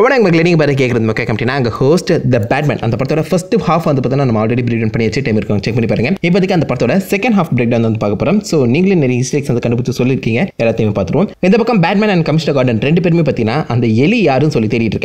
The Batman. And the first half of the already breakdown the second half breakdown. So, Batman and Commissioner Gordon and the Yelly Yarn Solitary. So,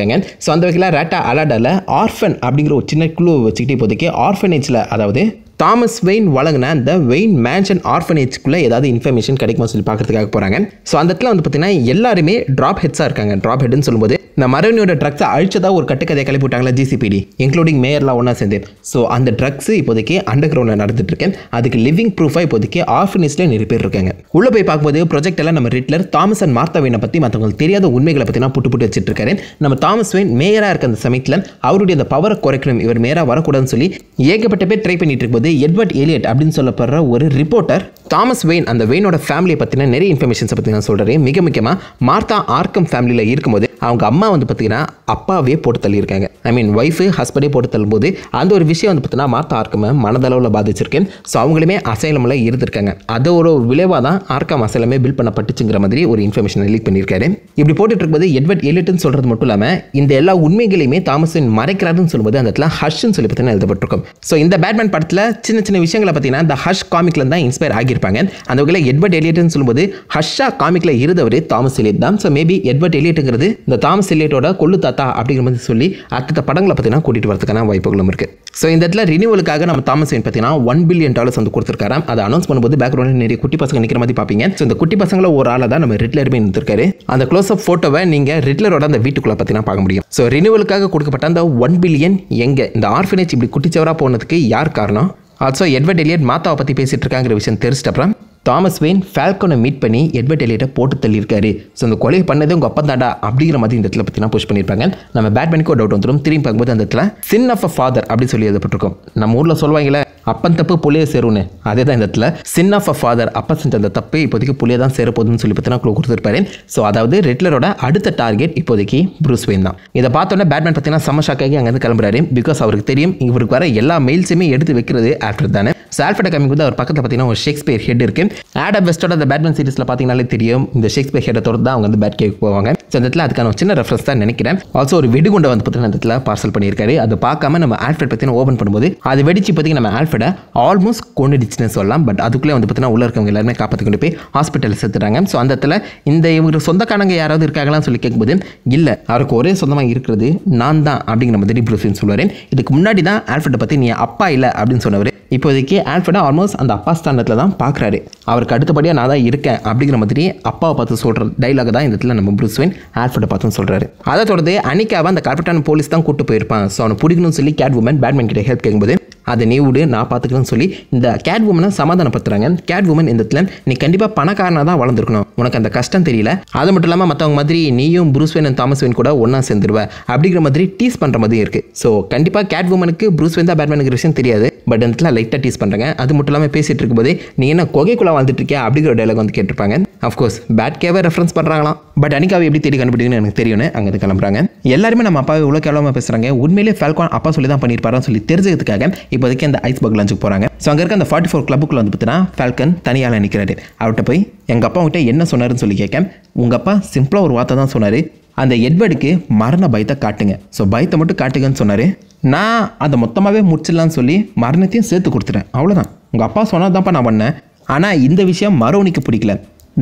Rata Aladala, Orphan Abdingro Chinaklu, Chitipodeke, Orphanage Adawde. Thomas Wayne Walagana, the Wayne Mansion Orphanage Kula, the information Kadikmas will pack the Kakaporangan. So on the Clan Patina, Yella Reme, drop heads are Kang and drop head in Solmode. Namaran trucks are Alchada or Kataka de Kaliputanga GCPD, including Mayor Lavana Sende. So on the trucks, Ipodeke, underground and other tricken, are the living proof I Podeke, orphanage and repair Rukangan. Ulope Pakode, Project Alan Riddler, Thomas and Martha Winapati Matangal Theria, the Woodmaker Patina Putuputa Chitrikaran, Nam Thomas Wayne, Mayor Ark and the Samitlan, how to do the power curriculum, your Mera Varakudan Suli, Yegapate Tripenitri. Edward Elliott Abdin Solaparra or a reporter, Thomas Wayne and the Wayne or family Patina Neri information Sapatina Solder, Mikamikama, Martha Arkham family La Irkamode, Angama on the Patina, Apa Way Portalirkanga. I mean, wife, husband Portal Bode, and or Visha on the Patina, Martha Arkham, Manadala Badichirkin, Sangleme, Asylum La Irkanga, Adoro Vilevada, Arkham Asylum, built Panapatching Ramadri or information leak Panirkaren. If reported by the Edward Elliott and Solder Motulama, in the Ella Woodmegalime, Thomas and Marek Radan Solboda and the Hushan Solipatana Elderbukum. So in the Batman Partla, சின்ன விஷயங்கள பாத்தீனா the Hush comic ல தான் inspire ஆகி இருப்பாங்க அதுவகையில Edward எலியட்னு சொல்லும்போது ஹஷ்ஷா காமிக்ல இருந்தவரே தாமஸ் எலியட் தான் சோ மேபி எட்வர்ட் எலியட்ங்கிறது இந்த தாமஸ் எலியட்டோட கொள்ளு தாத்தா அப்படிங்கிற மாதிரி சொல்லி அடுத்த படங்கள பாத்தீனா கூட்டிட்டு வரதுக்கான வாய்ப்புகளும் இருக்கு சோ இந்த இடத்துல ரினியூவலுக்காக நம்ம தாமஸ் வெயின் பாத்தீனா $1 billion வந்து கொடுத்திருக்காராம் அத அனௌன்ஸ் பண்ணும்போது பேக்ரவுண்ட்ல நிறைய குட்டி பசங்க நிக்கிற மாதிரி பாப்பீங்க சோ இந்த குட்டி பசங்கள ஒரு ஆளா தான் நம்ம ரிட்லர் மேன் இருந்திருக்காரு அந்த க்ளோஸ் அப் போட்டோவை நீங்க ரிட்லரோட அந்த வீட்டுக்குள்ள பாத்தீனா பார்க்க முடியும் சோ ரினியூவலுக்காக கொடுக்கப்பட்ட அந்த 1 பில்லியன் எங்க இந்த ஆர்ஃபனேஜ் இப்படி குட்டிச்சவரா போனதுக்கு யார் காரணம் Also, Edward Elliott Martha பத்தி பேசிட்டு இருக்காங்கற விஷயம் தெரிஞ்சப்பறம் தாமஸ் வெயின் ஃபால்கோனை மீட் பண்ணி எட்வர்ட் எலியட்டை போட்டு தள்ளியிருக்காரு ஸோ அந்த கொலை பண்ணது உங்கள் அப்பா தாண்டா அப்படிங்கிற மாதிரி இந்த இடத்துல பார்த்தீங்கன்னா புஷ் பண்ணியிருப்பாங்க நம்ம பேட்மேனுக்கு ஒரு டவுட் வந்துடும் திரும்பி பார்க்கும்போது அந்த இடத்துல சின் ஆஃப் அ ஃபாதர் அப்படி சொல்லி எழுதப்பட்டிருக்கோம் நம்ம ஊரில் சொல்லுவாங்களே அப்பன் தப்பு புள்ளையை சேரும்னு அதே தான் இந்த இடத்துல சின் ஆஃப் அ ஃபாதர் அப்பா செஞ்ச அந்த தப்பு இப்போதைக்கு புள்ளையை தான் சேரப்போகுதுன்னு சொல்லி பார்த்தீங்கன்னா க்ளூ கொடுத்துருப்பாரு ஸோ அதாவது ரிட்லரோட அடுத்த டார்கெட் இப்போதைக்கு ப்ரூஸ் வெயின் தான் இதை பார்த்தோன்னே பேட்மேன் பார்த்தீங்கன்னா செம ஷாக்காகி அங்கேருந்து கிளம்புறாரு பிகாஸ் அவருக்கு தெரியும் இவருக்கு வர எல்லா மெயில்ஸுமே எடுத்து வைக்கிறது ஆஃப்டர் தானே ஸோ ஆல்ஃபர்ட் கமிங் வந்து அவர் பக்கத்தில் பார்த்தீங்கன்னா ஒரு ஷேக்ஸ்பியர் ஹெட் இருக்குது Adam Westோட அந்த பேட்மேன் சீரிஸ்ல பாத்தீங்கன்னாலே தெரியும் இந்த ஷேக்ஸ்பியர் ஹெட் தொடர்ந்து அவங்க வந்து பேட் கேக் போவாங்க சோ அந்த இடத்துல அதுக்கான சின்ன ரெஃபரன்ஸ் தான் நினைக்கிறேன் ஆல்சோ ஒரு வெடிகுண்டை வந்து பாத்தீங்கன்னா அந்த இடத்துல பார்சல் பண்ணியிருக்காரு அது பார்க்காம நம்ம ஆல்ஃபிரட் பத்தின ஓபன் பண்ணும்போது அது வெடிச்சு பாத்தீங்க நம்ம ஆல்ஃபிரட் ஆல்மோஸ்ட் கொன்னுடுச்சுன்னு சொல்லலாம் பட் அதுக்குள்ளே வந்து பாத்தீங்கன்னா உள்ள இருக்கவங்க எல்லாரும் காப்பாத்தி கொண்டு போய் ஹாஸ்பிடல்ல சேர்த்துறாங்க சோ அந்த இடத்துல இந்த இவங்க சொந்தக்காரங்க யாராவது இருக்காங்களான்னு சொல்லி கேட்கும்போது இல்ல அவருக்கு ஒரே சொந்தமா இருக்கிறது நான் தான் அப்படிங்கிற மாதிரி ப்ரூஸ் வெயின் சொல்றாரு இதுக்கு முன்னாடி தான் ஆல்ஃபிரட் பத்தி நீ அப்பா இல்ல அப்படின்னு சொன்னவர் இப்போதைக்கு ஆல்ஃபிரட் ஆல்மோஸ்ட் அந்த அப்பா ஸ்தானத்துல தான் பார்க்கறாரு அவருக்கு அடுத்தபடியாக நான் தான் இருக்கேன் அப்படிங்கிற மாதிரி அப்பாவை பார்த்து சொல்கிற டைலாக் தான் இந்த இடத்துல நம்ம ப்ரூஸ் வெயின் ஆல்ஃபிரட்டை பார்த்து சொல்கிறாரு அதை தொடர்ந்து அன்னைக்காவை அந்த கார்பரேட்டான போலீஸ் தான் கூப்பிட்டு போயிருப்பான் ஸோ அவனை பிடிக்கணும்னு சொல்லி கேட்வுமன் பேட்மேன் கிட்ட ஹெல்ப் கேட்கும்போது அதை நீ விடு நான் பார்த்துக்கணும்னு சொல்லி இந்த கேட்வுமனை சமாதானப்படுத்துகிறாங்க கேட்வுமன் இந்த இடத்துல நீ கண்டிப்பாக பணக்காரனாக தான் வளர்ந்துருக்கணும் உனக்கு அந்த கஷ்டம் தெரியல அது மட்டும் இல்லாமல் மற்றவங்க மாதிரி நீயும் Bruce Wayne and Thomas Wayne கூட ஒன்றா சேர்ந்துருவேன் அப்படிங்கிற மாதிரி டீஸ் பண்ணுற மாதிரி இருக்குது ஸோ கண்டிப்பாக கேட்வுமனுக்கு ப்ரூஸ் வெயின் தான் பேட்மேனுக்கு விஷயம் தெரியாது பட் இந்த இடத்துல லைட்டாக டீஸ் பண்ணுறாங்க அது மட்டும் இல்லாமல் பேசிகிட்டு இருக்கும்போது நீ என்ன கொகைக்குள்ளே வந்துட்டு இருக்கியா அப்படிங்கிற டைலாக் வந்து கேட்டிருப்பாங்க அஃப்கோர்ஸ் பேட் கேவை ரெஃபரன்ஸ் பண்ணுறாங்களாம் பட் அன்னைக்காவை எப்படி தேடி கண்டுபிடிக்குன்னு எனக்கு தெரியும்னு அங்கே கிளம்புறாங்க எல்லாருமே நம்ம அப்பாவை இவ்வளோ கேவலமாக பேசுகிறாங்க உண்மையிலேயே ஃபால்கான் அப்பா சொல்லி தான் பண்ணியிருப்பாரான்னு சொல்லி தெரிஞ்சதுக்காக இப்போதைக்கு அந்த ஐஸ் பர்க் லஞ்சுக்கு போகிறாங்க ஸோ அங்கே இருக்க அந்த 44 கிளப்புக்குள்ள வந்து பார்த்தீங்கன்னா ஃபால்கன் தனியால் நிற்கிறாரு அவர்கிட்ட போய் எங்கள் அப்பா அவங்ககிட்ட என்ன சொன்னார்னு சொல்லி கேட்க உங்கள் அப்பா சிம்பிளாக ஒரு வார்த்தை தான் சொன்னார் அந்த எட்வர்டுக்கு மரண பயத்தை காட்டுங்க ஸோ பயத்தை மட்டும் காட்டுங்கன்னு சொன்னார் நான் அதை மொத்தமாகவே முடிச்சிடலான்னு சொல்லி மரணத்தையும் சேர்த்து கொடுத்துட்டேன் அவ்வளோதான் உங்கள் அப்பா சொன்னதான்ப்பா நான் பண்ணேன் ஆனால் இந்த விஷயம் மரோனிக்கு பிடிக்கல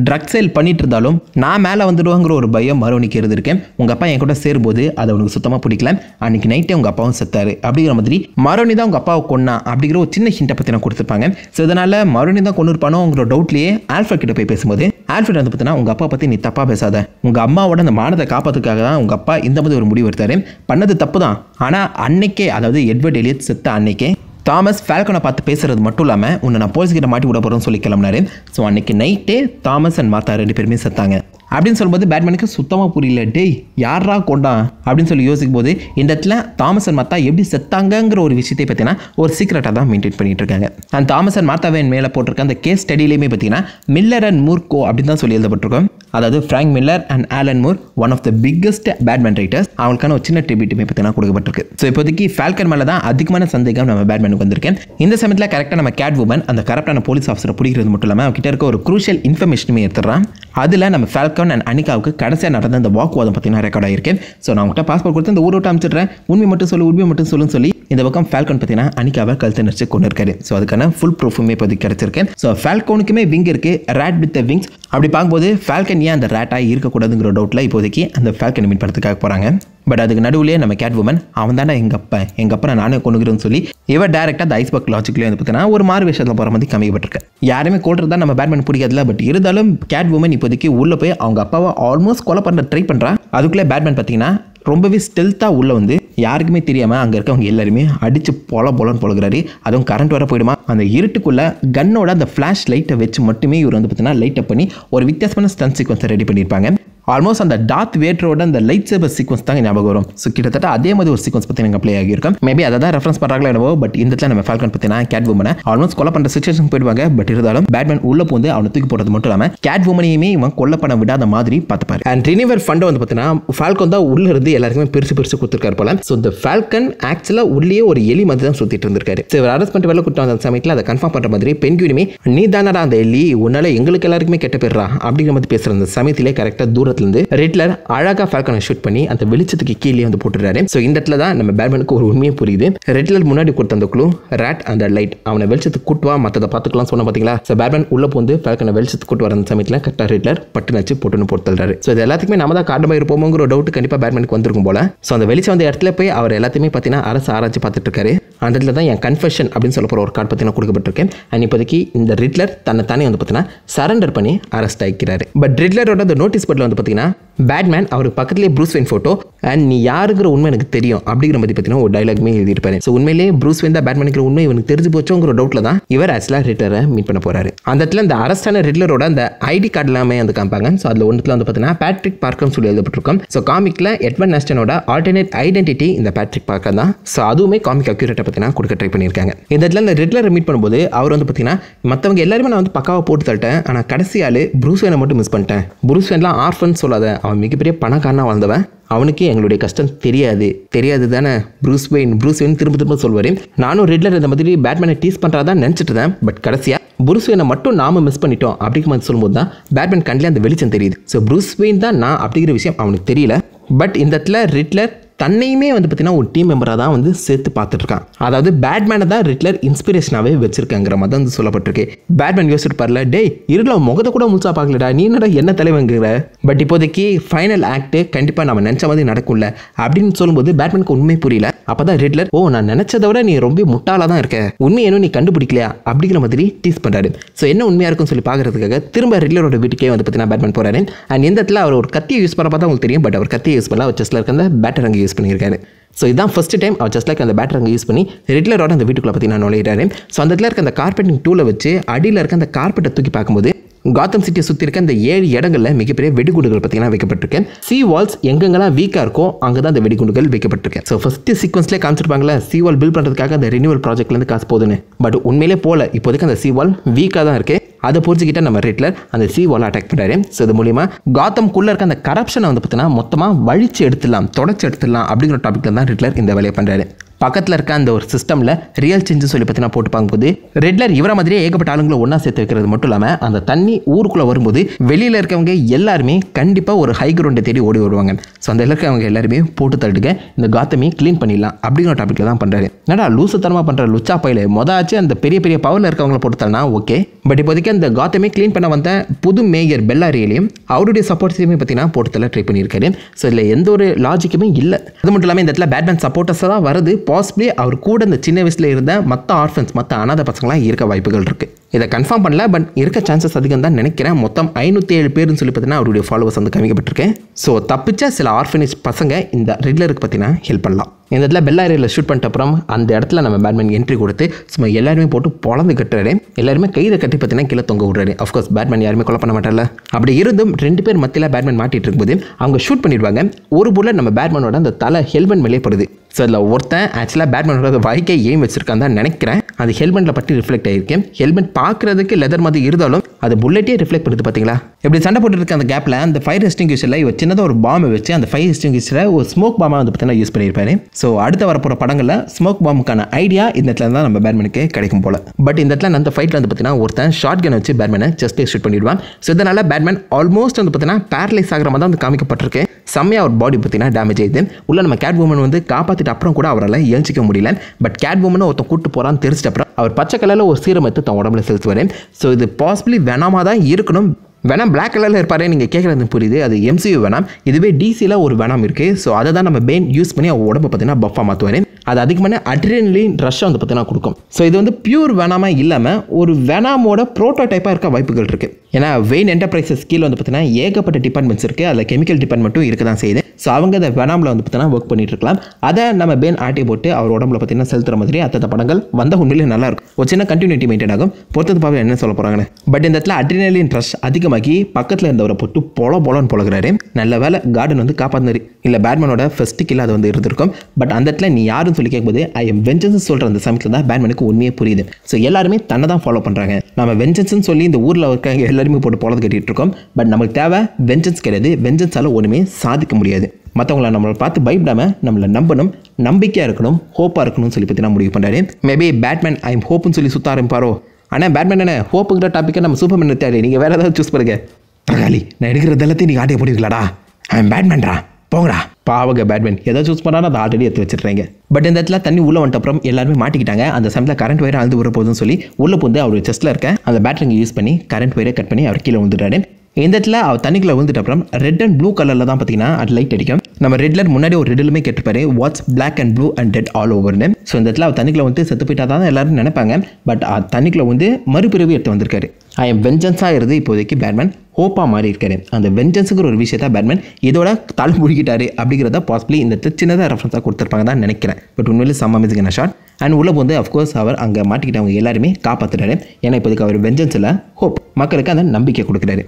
ட்ரக் சேல் பண்ணிட்டு இருந்தாலும் நான் மேலே வந்துடுவாங்கிற ஒரு பயம் மரோனிக்கு இருந்திருக்கேன் உங்கள் அப்பா என் கூட சேரும்போது அதை அவனுக்கு சுத்தமாக பிடிக்கல அன்றைக்கி நைட்டே உங்கள் அப்பாவும் செத்தார் அப்படிங்கிற மாதிரி மரோனி தான் உங்கள் அப்பாவை கொன்னா அப்படிங்கிற ஒரு சின்ன ஹிண்டை பற்றி நான் கொடுத்துருப்பாங்க ஸோ இதனால் மரோனி தான் கொண்டு இருப்பானோ உங்களோட டவுட்லேயே ஆல்ஃபிரட் கிட்ட போய் பேசும்போது ஆல்ஃபிரட் வந்து பார்த்தீங்கன்னா உங்கள் அப்பா பற்றி நீ தப்பாக பேசாத உங்கள் அம்மாவோட அந்த மானத்தை காப்பாற்றுக்காக தான் உங்கள் அப்பா இந்த மாதிரி ஒரு முடிவு எடுத்தார் பண்ணது தப்பு தான் ஆனால் அன்னைக்கே அதாவது எட்வர்ட் எலியட் செத்த அன்னைக்கே தாமஸ் ஃபால்கனை பார்த்து பேசுறது மட்டும் இல்லாமல் உன்னை நான் போலீஸ்கிட்ட மாட்டி விட போகிறோன்னு சொல்லி கிளம்புனாரு ஸோ அன்றைக்கி நைட்டே தாமஸ் அண்ட் மார்த்தா 2 பேருமே செத்தாங்க அப்படின்னு சொல்லும்போது பேட்மேனுக்கு சுத்தமாக புரியல டேய் யாரா கொண்டா அப்படின்னு சொல்லி யோசிக்கும் போது இந்த இடத்துல தாமஸ் அண்ட் மார்த்தா எப்படி செத்தாங்கங்கிற ஒரு விஷயத்தை பார்த்தீங்கன்னா ஒரு சீக்ரெட்டாக தான் மெயின்டைன் பண்ணிட்டு இருக்காங்க அந்த தாமஸ் அண்ட் மார்த்தாவின் மேலே போட்டிருக்க அந்த கேஸ் ஸ்டடியிலையுமே பார்த்தீங்கன்னா மில்லர் அண்ட் மூர்கோ அப்படின்னு தான் சொல்லி எழுதப்பட்டிருக்கோம் அதாவது Frank Miller and Alan Moore one of the biggest Batman writers அவங்களுக்கான ஒரு சின்ன ட்ரிபியூட்டுமே பார்த்தீங்கன்னா கொடுக்கப்பட்டிருக்கு ஸோ இப்போதைக்கு ஃபால்கன் மேலே தான் அதிகமான சந்தேகம் நம்ம பேட்மேனுக்கு வந்திருக்கேன் இந்த சமயத்தில் கரெக்டாக நம்ம கேட்வுமன் அந்த கரெக்டான போலீஸ் ஆஃபீஸரை பிடிக்கிறது மட்டும் இல்லாமல் அவங்ககிட்ட இருக்க ஒரு குரூஷியல் இன்ஃபர்மேஷனுமே எடுத்துடுறான் அதில் நம்ம Falcone Anton and Annika Kadasa and the walk was Patina record Irkin. So now passport within the Wood Tam Chitra, Unmi Motusol would be Motusolon Soli, in the Wacom Falcon Patina, Annika Kaltan Checker. So the Kana full proof map of the character. So Falcon came a winger, a rat with the wings. Abdipangode, Falcon and the rat I Irka could have grown out Laipodeki and the Falcon in Partaka Poranga. But at the Nadule and a Catwoman, Avandana Hengapa and Anna Konugran Soli, ever directed the iceberg logically and Patana or Marvish at the Paramati Kami Butter. Yarame colder than a Batman Purigala, but Iridalum, Catwoman Ipodiki, Wulape, Angapa almost call up under Trip and Ra, Adukla Batman Patina, Rombavi Stilta Wulonde, Yargme Tiriama, Angerkam Yellerme, Adich Pola Bolon Pologradi, Adon current or a Podima, and the Irticula, Gunnoda, the flashlight which Motimi Uran the Patana, light upon or Vitasman stunt sequence ready Pangan. Almost on the Darth Vader and the lightsaber sequence thang in Abagorum. So Kitata Ade Mother sequence Pathina play a girl. Maybe other reference Paragla, but in the time of Falcon Pathina, Catwoman, almost call up under situation Pedwaga, but Iridalum, Batman Ulapunde, Anuki Porta Motulama, Catwoman Eme, Colapana Vida, the Madri, Patapar. And Triniver Fundo on the Pathana, Falcon the Uller the Alarm Persipersu Kuturkarpalam. So the Falcon Axela Woodley or Yeli Madam Sutitundurkari. So Raspantable Kutan and Samitla, the Confirm Patamadri, Penguini, Nidana de Li, Unala, Ingalakalaric Catapera, Abdigamat Peser and the Samitila character Dura. Riddler, Araga Falcon shoot Pani, and the village of the Kili on the Potter. So in that Lada, Nam Batman Kurumi Puride, Riddler Munadi Kurtan the Clue, Rat and the Light, on a Welch Kutwa, Mata the Pataclans on a Patilla, so Batman Ulapunde, Falcon Welch Kutwa and Samitla, Kata Riddler, Patinachi Potun Portal. So the Elathman Amada Kadamai Pomongro out to Kanipa Batman Quantumbola. So on the village on the Earthlepe, our Elathimi Patina, Arasarachi Patakare, and the Lada confession Abinsolo Card Patina Kurkabaturke, and Ipaki in the Riddler, Tanatani on the Patina, surrender Pani, Arastai Kirare. But Riddler ordered the notice but Batman, our Pakatli Bruce Wayne photo, and Yargro Unman Therio, Abdigramatipatino, dialogue may lead parents. So Unmele, Bruce Wayne, the Batman Grunme, and Terzipochong Rodotlada, ever as La Ritter, meet Panapora. And that land, the Arastana Riddler Rodan, the ID Kadlame and the Kampangan, so the London the Patana, Patrick Parkham Sulil the Patrukum, so Comicla, Edward Nastanoda, alternate identity in the Patrick Parkana, so Adu may comic accurate Patana, Kurkatripanir Kanga. In that land, the Riddler meet Panbode, our on the Patina, Matam Gellerman on the Pakao Port Thalta, and a Kadasiale, Bruce Wayne Motimus Panta. Bruce Wayne orphans Solada, our Mikipere Panakana on the அவனுக்கு எங்களுடைய கஷ்டம் தெரியாது தெரியாதுதானே Bruce vein திரும்ப திரும்ப சொல்வாரேன் நானும் Riddler அந்த மாதிரி பேட்மேனை tease பண்றதா நினைச்சிட்டேன் பட் கடைசியா ப்ரூஸ் வெயினை மட்டும் நாம மிஸ் பண்ணிட்டோம் அப்படிங்கறது சொல்லும்போது தான் பேட்மேன் கண்ணில அந்த வெளிச்சம் தெரியுது சோ ப்ரூஸ் வெயின் தான் நான் அப்படிங்கிற விஷயம் அவனுக்கு தெரியல பட் இந்த இடத்துல ரெட்லர் தன்னையுமே வந்து பாத்தீனா ஒரு டீம் மெம்பரா தான் வந்து சேர்த்து பாத்துட்டான் அதாவது பேட்மேனை தான் ரிட்லர் இன்ஸ்பிரேஷனாவே வெச்சிருக்கங்கற மாதிரி வந்து சொல்லப்பட்டிருக்கு பேட்மேன் யோசிச்சிட்டு பாறல டேய் இருள முகத்தை கூட முழுசா பார்க்கலடா நீ என்னடா என்ன தலைவங்கற பட் இப்போதைக்கு ஃபைனல் ஆக்ட் கண்டிப்பா நாம நினைச்ச மாதிரி நடக்கும்ல அப்படினு சொல்லும்போது பேட்மேனுக்கு உண்மை புரியல அப்பதான் ரிட்லர் ஓ நான் நினைச்சத விட நீ ரொம்ப முட்டாளா தான் இருக்க உண்மை ஏனோ நீ கண்டுபிடிக்கலையா அப்படிங்கிற மாதிரி டீஸ் பண்றாரு சோ என்ன உண்மையா இருக்குன்னு சொல்லி பாக்குறதுக்காக திரும்ப ரிட்லரோட வீட்டுக்கே வந்து பாத்தீனா பேட்மேன் போறாரு அண்ட் இந்த இடத்துல அவர் ஒரு கத்தியை யூஸ் பண்ண பார்த்தா உங்களுக்கு தெரியும் பட் அவர் கத்தியை யூஸ் பண்ணல செஸ்ல இருக்க அந்த பேட்டரங்க யூஸ் பண்ணிருக்காரு So this is the first time I just like the batter use பண்ணி ரெட்லர் ஆட் அந்த வீட்டுக்குள்ள பத்தின நோலேட் ஆறேன் சோ அந்த இடத்துல இருக்க அந்த கார்பெட்டிங் டூல வச்சு அடியில இருக்க அந்த கார்பெட்டை தூக்கி பாக்கும்போது Gotham City சுத்தி இருக்க அந்த 7 இடங்கள்ல மிகப்பெரிய வெடிகுண்டுகள் பத்தினா வைக்கப்பட்டிருக்கு சி வால்ஸ் எங்கெங்கலாம் வீக்கா இருக்கோ அங்க தான் அந்த வெடிகுண்டுகள் வைக்கப்பட்டிருக்கு சோ ஃபர்ஸ்ட் சீக்வென்ஸ்ல காமிச்சிருப்பாங்கல சி வால் பில்ட் பண்றதுக்காக அந்த ரினியூவல் ப்ராஜெக்ட்ல இருந்து காசு போடுனே பட் உண்மையிலே போல இப்போதைக்கு அந்த சி வால் வீக்கா தான் இருக்கு அத புரிஞ்சிக்கிட்ட நம்ம ரெட்லர் அந்த சி வால் அட்டாக் பண்றாரு சோ இது மூலமா காதம் குள்ள இருக்க அந்த கரப்ஷனை வந்து பத்தினா மொத்தமா வழிச்சு எடுத்துலாம் தொடச்சு எடுத்துலாம் அப்படிங்கிற டாபிக்ல தான் ரெட்லர் இந்த வேலைய பண்றாரு பக்கத்துல இருக்க அந்த ஒரு சிஸ்டம்ல ரியல் சேஞ்சஸ் சொல்லி பத்தினா போட்டு பாக்கும்போது ரெட்லர் இவர மாதிரியே ஏகப்பட்ட ஆளுங்களை ஒண்ணா சேர்த்து வைக்கிறது மட்டும் இல்லாம அந்த தண்ணி ஊருக்குள்ள வரும்போது வெளியில இருக்கவங்க எல்லாரும் கண்டிப்பா ஒரு ஹை கிரவுண்டை தேடி ஓடி வருவாங்க சோ அந்த இருக்கவங்க எல்லாரும் போட்டு தள்ளிடுங்க இந்த காத்தமே க்ளீன் பண்ணிடலாம் அப்படிங்கிற டாபிக்ல தான் பண்றாரு என்னடா லூசுத்தனமா பண்ற லுச்சா பையில மொதாச்சு அந்த பெரிய பெரிய பவர்ல இருக்கவங்கள போட்டு தள்ளினா ஓகே பட் இப்போதைக்கு அந்த காத்தமே க்ளீன் பண்ண வந்த புது மேயர் பெல்லாரியலையும் அவருடைய சப்போர்ட் டீமே பத்தினா போட்டு தள்ள ட்ரை பண்ணியிருக்காரு சோ இதுல எந்த ஒரு லாஜிக்குமே இல்ல அது மட்டும் இல்லாம இந்த இடத்துல பேட்மேன் சப்போர்ட்டர்ஸா தான் வருது Possibly our code and the Chinavistla irda, Mata orphans, Mata another Pasala, Irka Vipical Trick. Either confirm Panla, but Irka chances Sadigan, Nenekra, Motam, Ainutel parents Lipatana, Rudy followers on the Kamikapatrike. So Tapicha Silla orphanage Pasanga in the Riddler Patina, Hilpala. In the Bella shoot Pantapram and the Athlana Batman entry Gurte, Sma Yellarme put to Paul on the Katare, Yellarme Kai the Katipatina Kilatongo. Of course, Batman Yarmikolapana Matala. Abdirudum, Rendiper Matilla Batman Mati trick with him, Anga shoot Panidwagam, Urbulan, and Batman Rodan, the Tala, Helman Melepurdi. So the Wortha, actually Batman Roda, the Vaika Yam with Circanda, Nanakra, and the helmet Lapati reflect Irkim, helmet Parkra the leather Mother Iridalum, and the bullet reflect the Patilla. If the Santa put it on the gap land, the fire extinguisher, which another bomb which and the fire extinguisher, or smoke bomb on the Patana use Panipane. So அடுத்த வரப்போகிற படங்களில் smoke பாம்புக்கான idea இந்த இடத்துல தான் நம்ம பேட்மேனுக்கு கிடைக்கும் போல. But இந்த இடத்துல அந்த ஃபைட்டில் வந்து பார்த்தீங்கன்னா ஒருத்தன் ஷார்ட் கன் வச்சு பேட்மேனை செஸ்ட்ல ஷூட் பண்ணிடுவான். ஸோ இதனால் பேட்மேன் ஆல்மோஸ்ட் வந்து பார்த்தீங்கன்னா பேரலைஸ் ஆகிற மாதிரி தான் வந்து காமிக்கப்பட்டிருக்கு. செம்மையாக ஒரு பாடி பார்த்தீங்கன்னா டேமேஜ் ஆயிடுது. உள்ள நம்ம கேட் வுமன் வந்து காப்பாற்றிட்டு அப்புறம் கூட அவரால் எழுச்சிக்க முடியல. பட் கேட் வுமன் ஒருத்தன் கூட்டு போகிறான்னு தெரிஞ்சிட்ட அப்புறம் அவர் பச்சை கலரில் ஒரு சீரம் எடுத்து தன் உடம்புல செலுத்துவார். ஸோ இது பாசிபிளி வெனமாக தான் இருக்கணும். வெனம் பிளாக் கலரில் இருப்பாரே, நீங்கள் கேட்குறது புரியுது. அது எம்சியூ வெனம், இதுவே டிசியில் ஒரு வெனம் இருக்குது. ஸோ அதை தான் நம்ம பேன் யூஸ் பண்ணி அவன் உடம்பை பார்த்தீங்கன்னா பஃபாக மாற்றுவார். அது அதிகமான அட்ரினலின் ரஷ்ஷை வந்து பார்த்தீங்கன்னா கொடுக்கும். ஸோ இது வந்து பியூர் வெனமாக இல்லாமல் ஒரு வெனாமோட ப்ரோட்டோடைப்பாக இருக்க வாய்ப்புகள் இருக்குது. ஏன்னா வெயின் என்டர்பிரைசஸ் கீழே வந்து பார்த்தீங்கன்னா ஏகப்பட்ட டிபார்ட்மெண்ட்ஸ் இருக்குது. அதில் கெமிக்கல் டிபார்ட்மெண்ட்டும் இருக்க தான் செய்யுது. ஸோ அவங்க அதை வெனாமில் வந்து பார்த்தீங்கன்னா ஒர்க் பண்ணிட்டு இருக்கலாம். அதை நம்ம பேன் ஆட்டி போட்டு அவர் உடம்புல பார்த்தீங்கன்னா செலுத்துற மாதிரி அத்தனை படங்கள் வந்த உண்மையிலே நல்லாயிருக்கும். ஒரு சின்ன கண்டினியூட்டி மெயின்டைன் ஆகும். பொறுத்தது பாவம் என்ன சொல்ல போகிறாங்கன்னு. பட் இந்த இடத்துல அட்ரினலின் ரஷ் அதிகமாக பக்கத்தில் இருந்தவரை போட்டு பொல பொலன்னு பொழுகிறாரு. நல்ல வேலை கார்டன் வந்து காப்பாத்தினாரு. இல்லை பேட்மேனோட ஃபர்ஸ்ட் கில் அது வந்து இருந்திருக்கும். பட் அந்த இடத்துல நீ யாருன்னு சொல்லி கேட்கும்போது ஐ எம் வெஞ்சன்ஸ் சொல்கிற அந்த சமயத்தில் தான் பேட்மேனுக்கு உண்மையே புரியுது. ஸோ எல்லாருமே தன்னை தான் ஃபாலோ பண்ணுறாங்க. நம்ம வெஞ்சன்ஸ்ன்னு சொல்லி இந்த ஊரில் இருக்க எல்லாருமே போட்டு பொழுது கட்டிகிட்டு இருக்கோம். பட் நமக்கு தேவை வெஞ்சன்ஸ் கிடையாது. வெஞ்சன்ஸால் ஒன்றுமே சாதிக்க முடியாது. மற்றவங்கள நம்மளை பார்த்து பயப்படாமல் நம்மளை நம்பணும், நம்பிக்கையாக இருக்கணும், ஹோப்பாக இருக்கணும்னு சொல்லி பார்த்தீங்கன்னா முடிவு பண்ணுறாரு. மேபி பேட்மேன் ஐ எம் ஹோப்புன்னு சொல்லி சுத்த ஆரம்பிப்பாரோ. ஆனால் பேட்மேன் என்ன ஹோப்புங்கிற டாப்பிக்கை நம்ம சூப்பர்மேன் எடுத்தாலே நீங்கள் வேறு ஏதாவது சூஸ் பண்ணுங்க. தகாலி நான் எடுக்கிறத எல்லாத்தையும் நீங்கள் ஆட்டையை போட்டுக்கலாடா, அவன் பேட்மேன்டா போங்கடா. பாவங்க பேட்மேன் எதாவது சூஸ் பண்ணாலும் அதை ஆல்ரெடி எடுத்து வச்சிடுறாங்க. பட் இந்த இடத்துல தண்ணி உள்ளே வந்துட்ட அப்புறம் எல்லாருமே மாட்டிக்கிட்டாங்க. அந்த சமயத்தில் கரண்ட் வயரை அழுது விட போதுன்னு சொல்லி உள்ளே போந்து அவர் செஸ்ட்டில் இருக்க அந்த பேட்டரிங்க யூஸ் பண்ணி கரண்ட் வயரை கட் பண்ணி அவர் கீழே வந்துடுறாரு. இந்த இடத்துல அவர் தண்ணிக்குள்ளே வந்துட்ட அப்புறம் ரெட் அண்ட் ப்ளூ கலரில் தான் பார்த்தீங்கன்னா அது லைட் அடிக்கும். நம்ம ரெட்லர் முன்னாடி ஒரு ரெட்லுமே கேட்டுப்பாரு, what's black and blue and dead all ஓவர்னு. ஸோ இந்த இடத்துல அவர் தண்ணிக்குள்ளே வந்து செத்து போயிட்டா தான் எல்லாரும் நினைப்பாங்க. பட் அது தண்ணிக்குள்ளே வந்து மறுபிறவி எடுத்து வந்திருக்காரு. ஐ எம் வெஞ்சன்ஸாக இருந்து இப்போதைக்கு பேட்மேன் ஹோப்பாக மாறி இருக்காரு. அந்த வெஞ்சன்ஸுங்கிற ஒரு விஷயத்தை பேட்மேன் இதோட தாழ் முடிக்கிட்டாரு அப்படிங்கிறத பாசிபிளி இந்த சின்னதாக ரெஃபரன்ஸாக கொடுத்துருப்பாங்க தான் நினைக்கிறேன். பட் உண்மையிலே செம்ம அமேசிங்கான ஷாட். அண்ட் உள்ளே வந்து அஃப்கோர்ஸ் அவர் அங்கே மாட்டிக்கிட்டவங்க எல்லாருமே காப்பாற்றுறாரு. ஏன்னா இப்போதுக்கு அவர் வெஞ்சன்ஸில் ஹோப் மக்களுக்கு அந்த நம்பிக்கை கொடுக்குறாரு.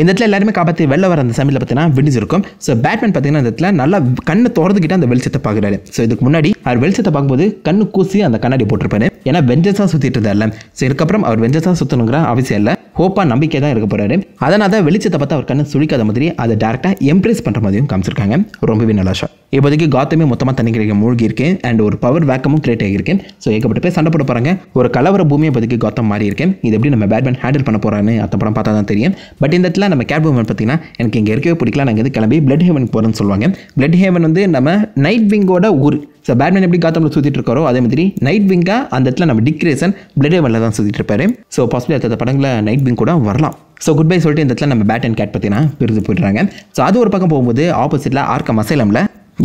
இந்த இடத்துல எல்லாருமே காப்பாற்றி வெளில வர அந்த சமையல் பார்த்தீங்கன்னா விடிஞ்சு இருக்கும். ஸோ பேட்மேன் பார்த்தீங்கன்னா அந்த இடத்துல நல்லா கண்ணை திறந்துக்கிட்டு அந்த வெளிச்சத்தை பார்க்குறாரு. ஸோ இதுக்கு முன்னாடி அவர் வெளிச்சத்தை பார்க்கும்போது கண்ணு கூசி அந்த கண்ணாடி போட்டிருப்பாரு. ஏன்னா வெஞ்சன்ஸாக சுற்றிட்டு இருந்தார்ல. ஸோ இதுக்கப்புறம் அவர் வெஞ்சன்ஸாக சுற்றணுங்கிற அவசியம் இல்லை. ஹோப்பாக நம்பிக்கை தான் இருக்க போகிறாரு. அதனால் தான் வெளிச்சத்தை பார்த்து அவர் கண்ணை சுழிக்காத மாதிரி அதை டேரெக்டாக எம்ப்ரேஸ் பண்ணுற மாதிரியும் காமிச்சிருக்காங்க. ரொம்பவே நல்லா ஷாட். இப்போதைக்கு காத்தமே மொத்தமாக தண்ணி கிடைக்க மூழ்கி இருக்கு. அண்ட் ஒரு பவர் வேக்கமும் கிரியேட் ஆகியிருக்கு. ஸோ ஏகப்பட்ட பேர் சண்டை போட போகிறாங்க. ஒரு கலவர பூமியை இப்போதைக்கு காத்தம் மாறி இருக்கு. இது எப்படி நம்ம பேட்மேன் ஹேண்டில் பண்ண போகிறான்னு அத்த படம் பார்த்தா தான் தெரியும். பட் இந்த இடத்துல நம்ம கேட்வுமன் பார்த்தீங்கன்னா எனக்கு இங்கே இருக்கவே பிடிக்கல, நாங்கள் வந்து கிளம்பி பிளட் ஹேவனுக்கு போகிறேன்னு சொல்லுவாங்க. பிளட் ஹேவன் வந்து நம்ம நைட்விங்கோட ஊர். ஸோ பேட்மேன் எப்படி காத்தமில் சுற்றிட்டு இருக்காரோ அதே மாதிரி நைட்விங்காக அந்த இடத்துல நம்ம டிக்ரேசன் பிளட் ஹேவனில் தான் சுற்றிட்டு இருப்பாரு. ஸோ பாசிபிளி அடுத்த படங்களை நைட்விங் கூட வரலாம். ஸோ குட் பை சொல்லிட்டு இந்த இடத்துல நம்ம பேட் அண்ட் கேட் பார்த்தீங்கன்னா பிரிந்து போயிடுறாங்க. ஸோ அது ஒரு பக்கம் போகும்போது ஆப்போசிட்டில் ஆர்க்கம் அசைலமில்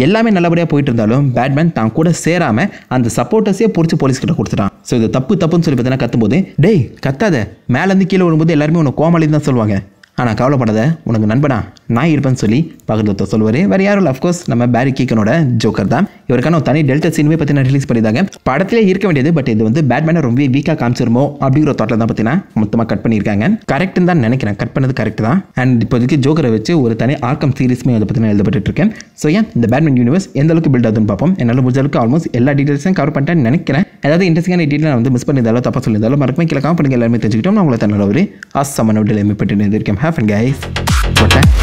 எல்லாமே நல்லபடியாக போயிட்டு இருந்தாலும் பேட்மேன் தான் கூட சேராமல் அந்த சப்போர்ட்டர்ஸே பிடிச்சி போலீஸ்கிட்ட கொடுத்துட்டான். ஸோ இது தப்புன்னு சொல்லி பார்த்தீங்கன்னா கத்தும்போது டேய் கத்தாத, மேலேருந்து கீழே வரும்போது எல்லாருமே உனக்கு கோமாளின்னு தான் சொல்லுவாங்க. ஆனால் கவலைப்படாத, உனக்கு நண்பனா நான் இருப்பேன்னு சொல்லி பகதத்தை சொல்லுவார். வேறு யாரும் இல்லை, அஃப்கோர்ஸ் நம்ம பேரி கீக்கனோட ஜோக்கர் தான். இவருக்கான ஒரு தனி டெல்டா சீனுமே பார்த்தீங்கன்னா ரிலீஸ் பண்ணியிருந்தாங்க. படத்திலே இருக்க வேண்டியது. பட் இது வந்து பேட்மேனை ரொம்ப வீக்காக காமிச்சிருமோ அப்படிங்கிற தாட்டில் தான் பார்த்தீங்கன்னா மொத்தமாக கட் பண்ணியிருக்காங்க. கரெக்டுன்னு தான் நினைக்கிறேன், கட் பண்ணது கரெக்ட் தான். அண்ட் இப்போதைக்கு ஜோக்கரை வச்சு ஒரு தனி ஆர்க்கம் சீரிஸுமே அதை பார்த்தீங்கன்னா எழுதப்பட்டு இருக்கேன். ஸோ ஏன் இந்த பேட்மேன் யூனிவர்ஸ் எந்த அளவுக்கு பில்ட் ஆகுதுன்னு பார்ப்போம். என்னால் முடிஞ்ச அளவுக்கு ஆல்மோஸ்ட் எல்லா டீட்டெயில்ஸும் கவர் பண்ணிட்டேன்னு நினைக்கிறேன். ஏதாவது இன்ட்ரெஸ்டிங்கான டீட்டெயில் நான் வந்து மிஸ் பண்ணியிருந்தாலும் தப்பாக சொல்லியிருந்தாலும் மறக்காம கீழே காமெண்ட் பண்ணுங்க. எல்லாருமே தெரிஞ்சுக்கிட்டோம் நான் உங்களை தன்னோட ஒரு ஆசமான விடலை மேம்பட்டு இருந்திருக்கேன். Have fun guys.